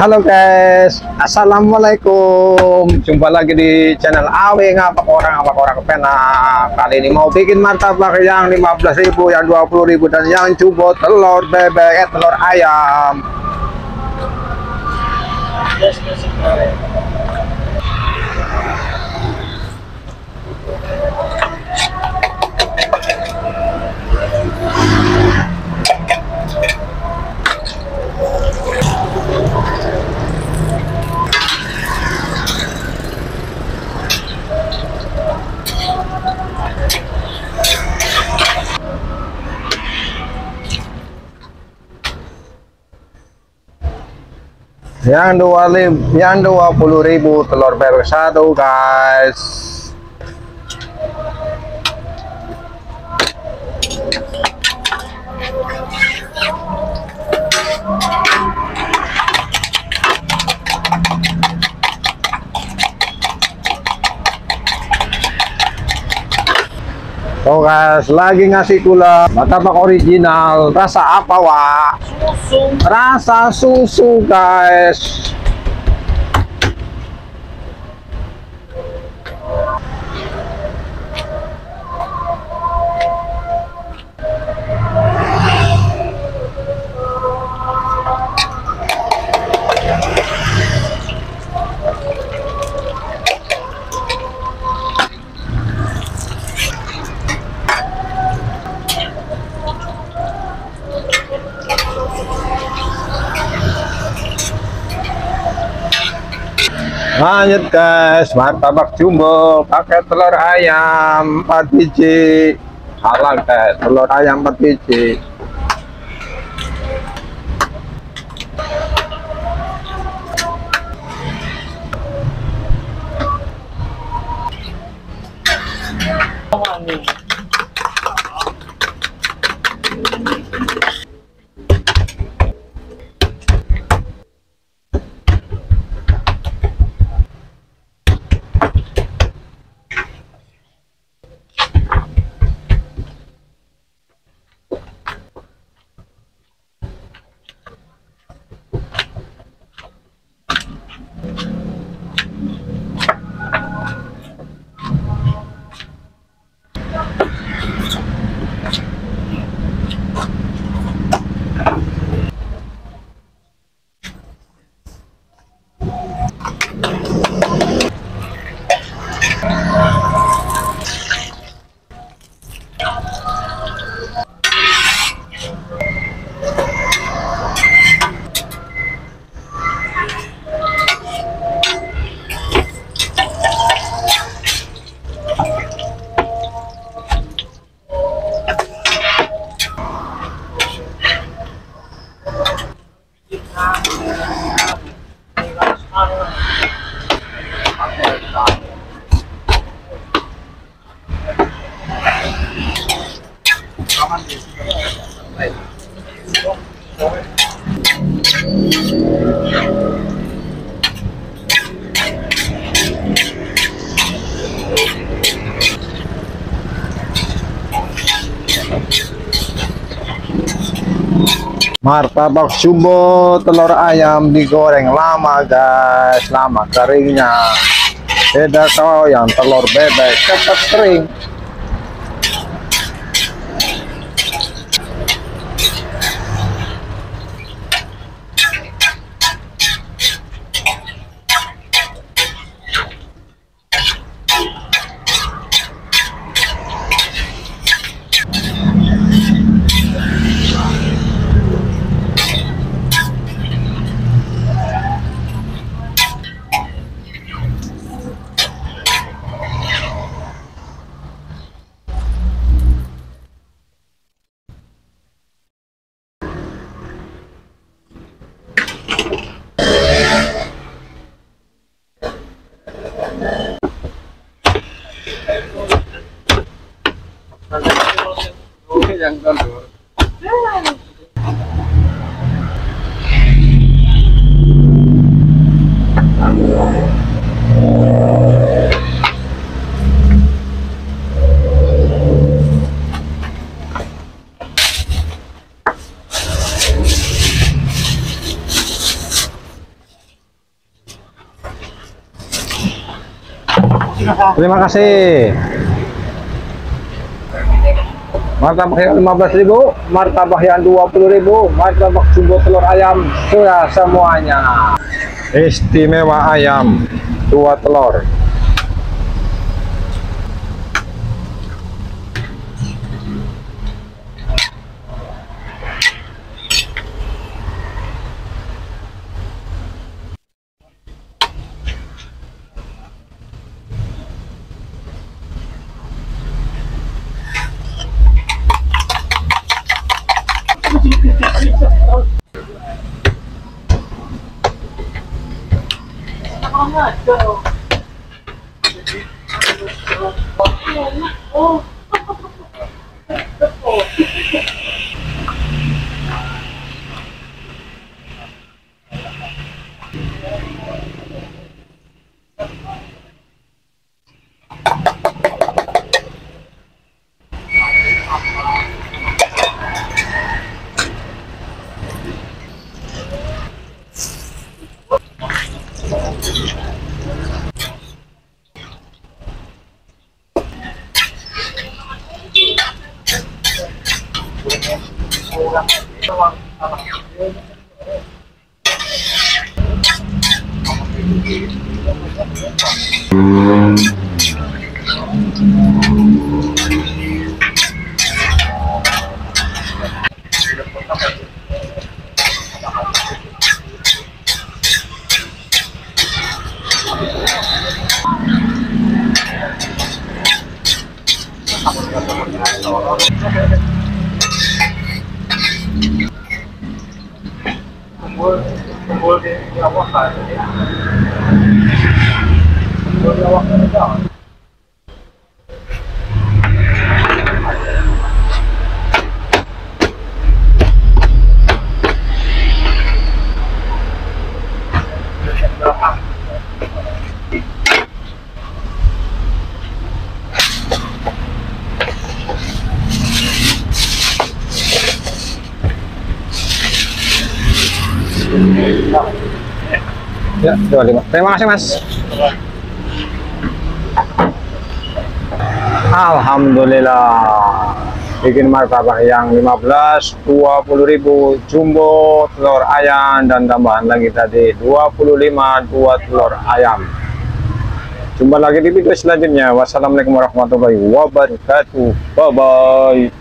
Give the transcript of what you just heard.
Halo guys, assalamualaikum. Jumpa lagi di channel Awing Apak, orang kepenak. Kali ini mau bikin martabak yang 15.000, yang 20.000, dan yang jumbo telur bebek, telur ayam. Yang 20.000 telur bebek 1 guys. Oh guys, lagi ngasih gula martabak original rasa apa, Wak? Susu. Rasa susu guys. Lanjut guys, martabak jumbo pakai telur ayam 4 biji. Halal guys, telur ayam 4 biji. Martabak jumbo telur ayam digoreng lama guys, lama keringnya. Beda kalau yang telur bebek cepat kering. Terima kasih. Martabak yang 15.000, martabak yang 20.000, martabak jumbo telur ayam, sudah semuanya. Istimewa ayam, 2 telur. Ya, 25. Terima kasih, Mas. Alhamdulillah. Bikin martabak yang 15, 20.000, jumbo telur ayam dan tambahan lagi tadi 25, 2 telur ayam. Jumpa lagi di video selanjutnya. Wassalamualaikum warahmatullahi wabarakatuh. Bye bye.